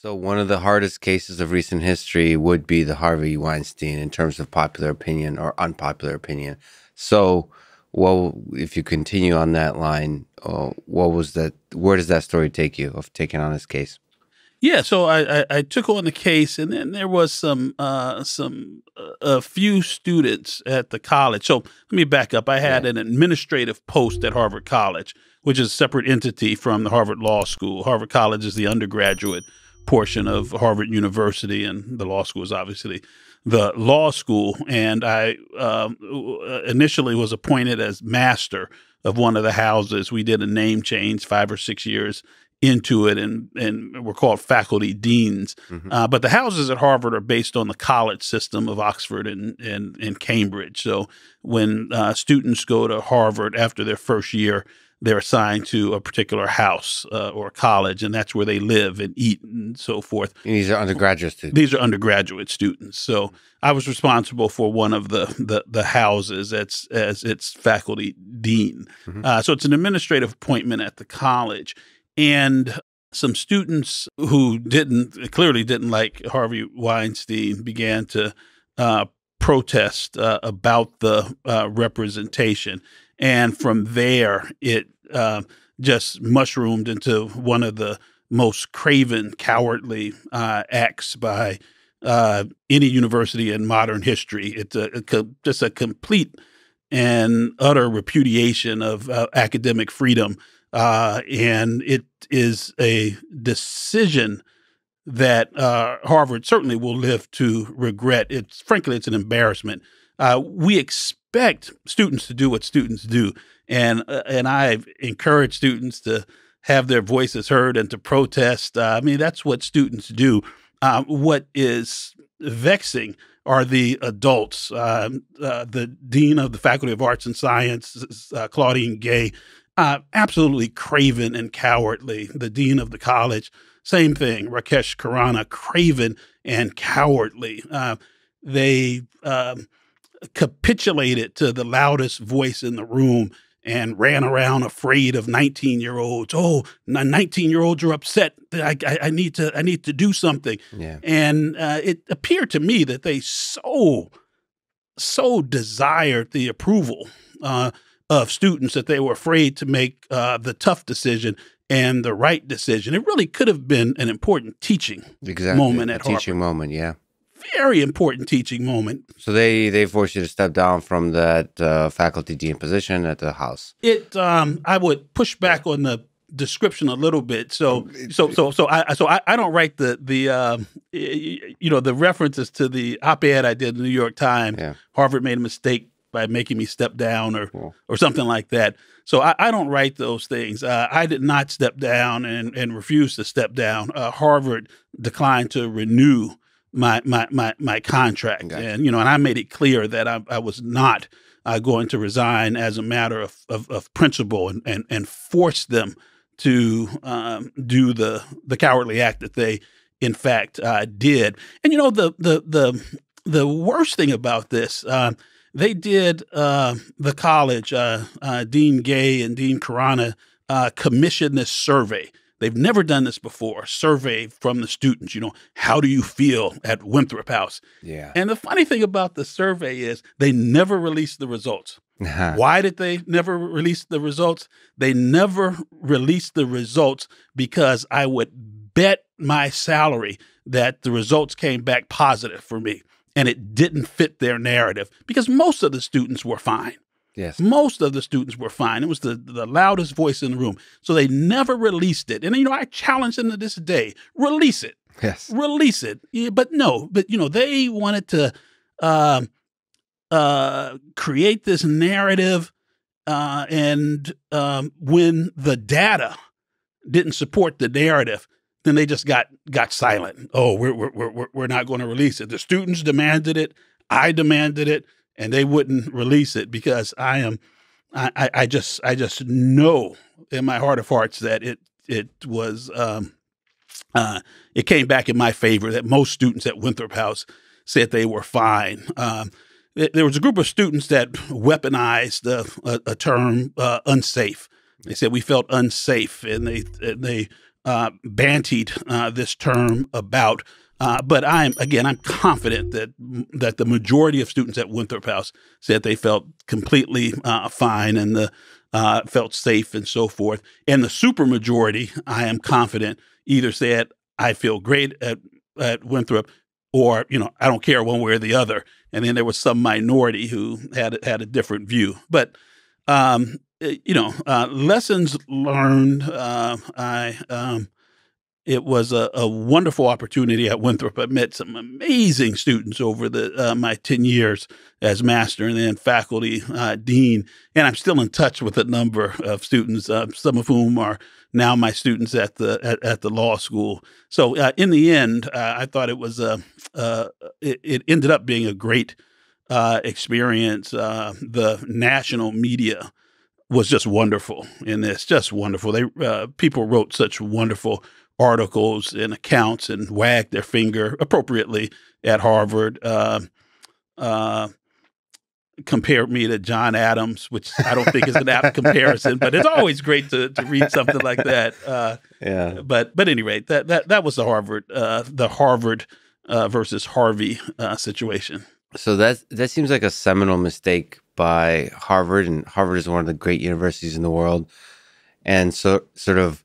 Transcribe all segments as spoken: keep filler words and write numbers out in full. So one of the hardest cases of recent history would be the Harvey Weinstein in terms of popular opinion or unpopular opinion. So, well, if you continue on that line, uh, what was that? Where does that story take you of taking on this case? Yeah, so I, I, I took on the case, and then there was some uh, some uh, a few students at the college. So let me back up. I had yeah. an administrative post at Harvard College, which is a separate entity from the Harvard Law School. Harvard College is the undergraduate portion of Harvard University, and the law school is obviously the law school. And I um, initially was appointed as master of one of the houses. We did a name change five or six years into it, and and were called faculty deans. Mm-hmm. uh, but the houses at Harvard are based on the college system of Oxford and and, and Cambridge. So when uh, students go to Harvard after their first year, they're assigned to a particular house uh, or college, and that's where they live and eat and so forth. And these are undergraduate students. These are undergraduate students. So I was responsible for one of the the, the houses as as its faculty dean. Mm-hmm. uh, so it's an administrative appointment at the college. And some students who didn't clearly didn't like Harvey Weinstein began to uh, protest uh, about the uh, representation, and from there it uh, just mushroomed into one of the most craven, cowardly uh, acts by uh, any university in modern history. It's a, a just a complete and utter repudiation of uh, academic freedom. Uh, and it is a decision that uh, Harvard certainly will live to regret. It's frankly, it's an embarrassment. Uh, we expect students to do what students do, and uh, and I encourage students to have their voices heard and to protest. Uh, I mean, that's what students do. Uh, what is vexing are the adults. Uh, uh, the dean of the Faculty of Arts and Sciences, uh, Claudine Gay. Uh, absolutely craven and cowardly. The dean of the college, same thing. Rakesh Karana, craven and cowardly. Uh, they um, capitulated to the loudest voice in the room and ran around afraid of nineteen-year-olds. Oh, nineteen-year-olds are upset. I, I, I need to. I need to do something. Yeah. And uh, it appeared to me that they so, so desired the approval Uh, of students that they were afraid to make uh, the tough decision and the right decision. It really could have been an important teaching exactly. moment at Harvard. Teaching moment, yeah. Very important teaching moment. So they, they forced you to step down from that uh, faculty dean position at the house. It, um, I would push back on the description a little bit. So, so, so, so I, so I, I don't write the, the, um, you know, the references to the op-ed I did in the New York Times. Yeah. Harvard made a mistake by making me step down or cool. or something like that. So I, I don't write those things. Uh, I did not step down and, and refuse to step down. Uh, Harvard declined to renew my my my, my contract. Okay. And, you know, and I made it clear that I, I was not uh, going to resign as a matter of, of, of principle and, and, and force them to um, do the, the cowardly act that they, in fact, uh, did. And, you know, the, the, the, the worst thing about this uh, – they did uh, the college, uh, uh, Dean Gay and Dean Karana, uh, commissioned this survey. They've never done this before, a survey from the students, you know, how do you feel at Winthrop House? Yeah. And the funny thing about the survey is they never released the results. Uh-huh. Why did they never release the results? They never released the results because I would bet my salary that the results came back positive for me. And it didn't fit their narrative because most of the students were fine. Yes. Most of the students were fine. It was the, the loudest voice in the room. So they never released it. And, you know, I challenge them to this day, release it. Yes. Release it. Yeah, but no, but, you know, they wanted to uh, uh, create this narrative. Uh, and um, when the data didn't support the narrative, then they just got got silent. Oh, we're we're we're we're not going to release it. The students demanded it. I demanded it, and they wouldn't release it because I am, I I just I just know in my heart of hearts that it it was um, uh, it came back in my favor that most students at Winthrop House said they were fine. Um, th there was a group of students that weaponized a, a, a term uh, unsafe. They said we felt unsafe, and they and they. uh, bantied uh, this term about. Uh, but I'm again, I'm confident that that the majority of students at Winthrop House said they felt completely uh, fine and the uh, felt safe and so forth. And the supermajority, I am confident, either said I feel great at at Winthrop, or you know I don't care one way or the other. And then there was some minority who had had a different view. But um, you know, uh, lessons learned. Uh, I. Um, It was a, a wonderful opportunity at Winthrop. I met some amazing students over the uh, my ten years as master and then faculty, uh, dean, and I'm still in touch with a number of students, uh, some of whom are now my students at the at, at the law school. So uh, in the end, uh, I thought it was a, uh, it, it ended up being a great uh, experience. Uh, the national media was just wonderful in this, just wonderful. They uh, people wrote such wonderful articles and accounts and wagged their finger appropriately at Harvard. Uh, uh, compared me to John Adams, which I don't think is an apt comparison, but it's always great to, to read something like that. Uh, yeah. But but anyway, that that that was the Harvard uh, the Harvard uh, versus Harvey uh, situation. So that that seems like a seminal mistake by Harvard, and Harvard is one of the great universities in the world, and so sort of.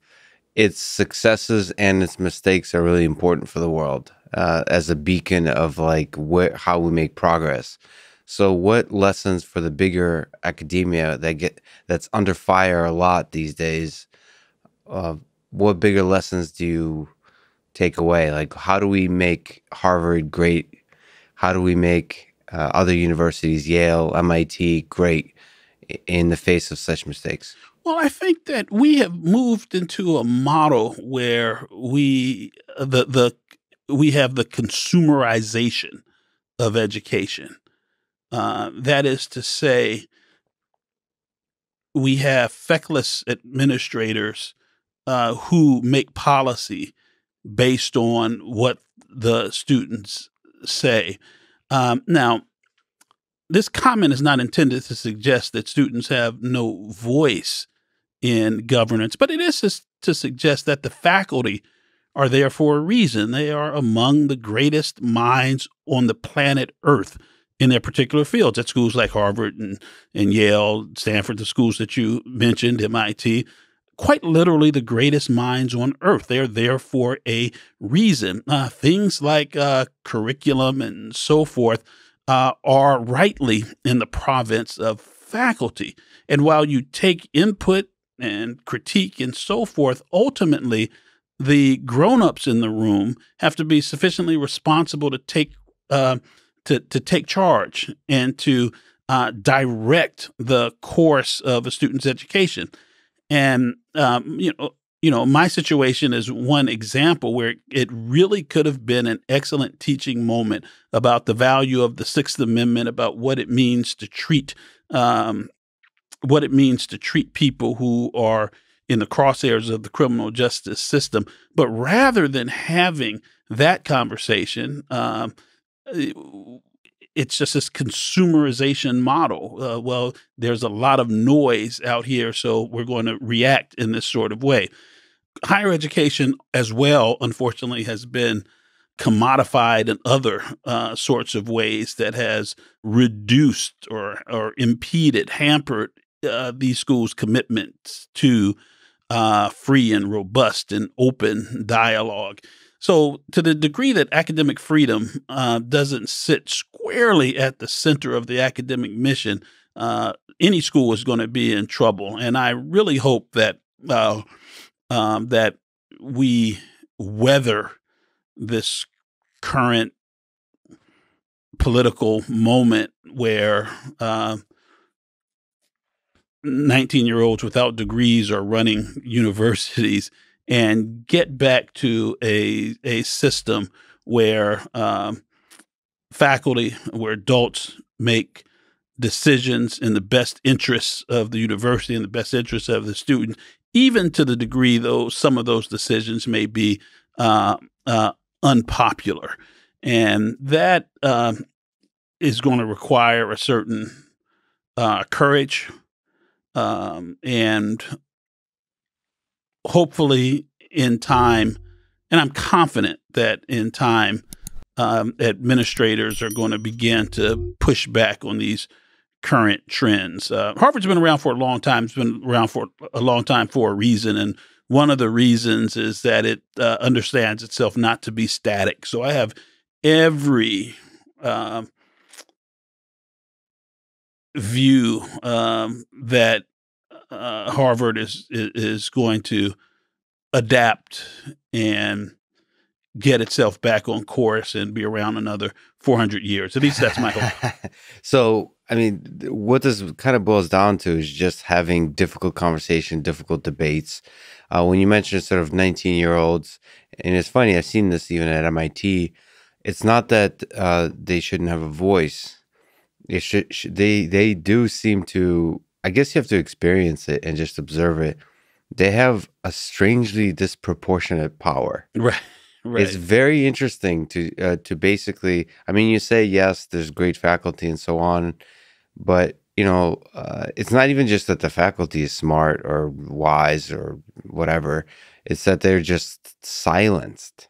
Its successes and its mistakes are really important for the world uh, as a beacon of like where, how we make progress. So what lessons for the bigger academia that get that's under fire a lot these days, uh, what bigger lessons do you take away? Like how do we make Harvard great? How do we make uh, other universities, Yale, M I T, great in the face of such mistakes? Well, I think that we have moved into a model where we the the we have the consumerization of education. Uh, that is to say, we have feckless administrators uh, who make policy based on what the students say. Um, now. This comment is not intended to suggest that students have no voice in governance, but it is to suggest that the faculty are there for a reason. They are among the greatest minds on the planet Earth in their particular fields at schools like Harvard and, and Yale, Stanford, the schools that you mentioned, M I T, quite literally the greatest minds on Earth. They are there for a reason. Uh, things like uh, curriculum and so forth Uh, are rightly in the province of faculty. And while you take input and critique and so forth, ultimately the grown-ups in the room have to be sufficiently responsible to take uh, to, to take charge and to uh, direct the course of a student's education. And um, you know, you know, my situation is one example where it really could have been an excellent teaching moment about the value of the Sixth Amendment, about what it means to treat, um, what it means to treat people who are in the crosshairs of the criminal justice system. But rather than having that conversation, um, it, it's just this consumerization model. Uh, well, there's a lot of noise out here, so we're going to react in this sort of way. Higher education as well, unfortunately, has been commodified in other uh, sorts of ways that has reduced or, or impeded, hampered uh, these schools' commitments to uh, free and robust and open dialogue. So to the degree that academic freedom uh, doesn't sit squarely at the center of the academic mission, uh, any school is going to be in trouble. And I really hope that uh, Um, that we weather this current political moment where nineteen-year-olds uh, without degrees are running universities and get back to a, a system where um, faculty, where adults make decisions in the best interests of the university and the best interests of the student, even to the degree, though, some of those decisions may be uh, uh, unpopular. And that uh, is going to require a certain uh, courage um, and hopefully in time, and I'm confident that in time, um, administrators are going to begin to push back on these current trends. Uh, Harvard's been around for a long time. It's been around for a long time for a reason. And one of the reasons is that it uh, understands itself not to be static. So I have every um, view um, that uh, Harvard is is going to adapt and get itself back on course and be around another four hundred years. At least that's my hope. So, I mean, what this kind of boils down to is just having difficult conversation, difficult debates. Uh, when you mention sort of nineteen-year-olds, and it's funny, I've seen this even at M I T, it's not that uh, they shouldn't have a voice. It should, should, they, they do seem to, I guess you have to experience it and just observe it. They have a strangely disproportionate power. Right. Right. It's very interesting to uh, to basically, I mean, you say, yes, there's great faculty and so on, but, you know, uh, it's not even just that the faculty is smart or wise or whatever. It's that they're just silenced.